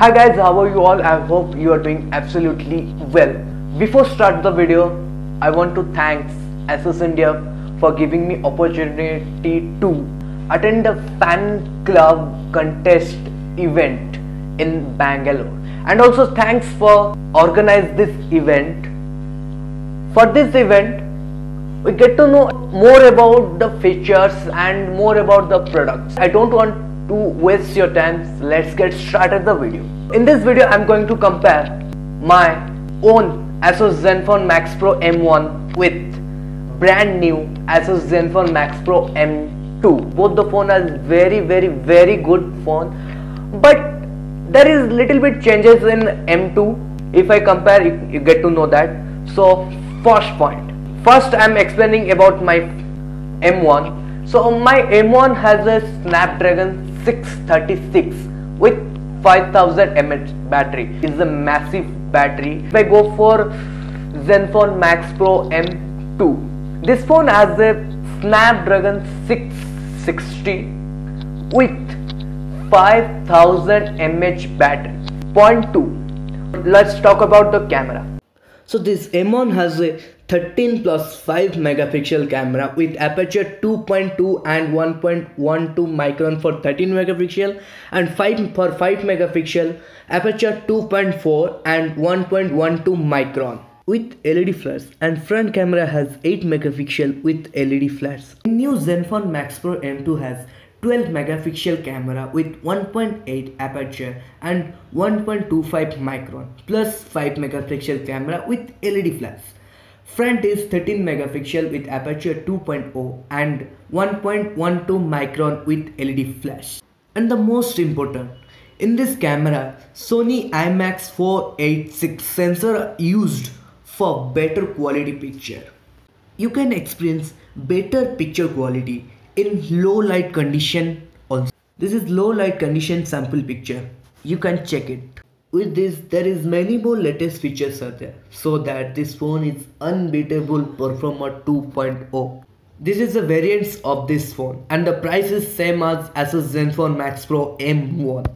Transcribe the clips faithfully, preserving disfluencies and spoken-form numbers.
Hi guys, how are you all? I hope you are doing absolutely well. Before start the video, I want to thank Asus India for giving me opportunity to attend the fan club contest event in Bangalore, and also thanks for organizing this event. For this event, we get to know more about the features and more about the products. I don't want to waste your time. Let's get started the video. In this video, I'm going to compare my own Asus Zenfone Max Pro M one with brand new Asus Zenfone Max Pro M two. Both the phone are very very very good phone, but there is little bit changes in M two. If I compare, you, you get to know that. So first point, first I'm explaining about my M one. So my M one has a Snapdragon six thirty-six with five thousand milliamp hour battery. It's a massive battery. If I go for Zenfone Max Pro M two, this phone has a Snapdragon six sixty with five thousand milliamp hour battery. Point two. Let's talk about the camera. So this M one has a thirteen plus five megapixel camera with aperture two point two and one point one two micron for thirteen megapixel, and five for five megapixel aperture two point four and one point one two micron with L E D flares, and front camera has eight megapixel with L E D flares. The new Zenfone Max Pro M two has twelve megapixel camera with one point eight aperture and one point two five micron plus five megapixel camera with L E D flash. Front is thirteen megapixel with aperture two point zero and one point one two micron with L E D flash. And the most important, in this camera Sony I M X four eighty-six sensor used for better quality picture. You can experience better picture quality in low light condition also. This is low light condition sample picture. You can check it. With this, there is many more latest features are there, so that this phone is unbeatable performer two point zero. This is the variants of this phone, and the price is same as Asus Zenfone Max Pro M one.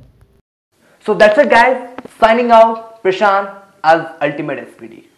So that's it guys, signing out, Prashant as Ultimate S P D.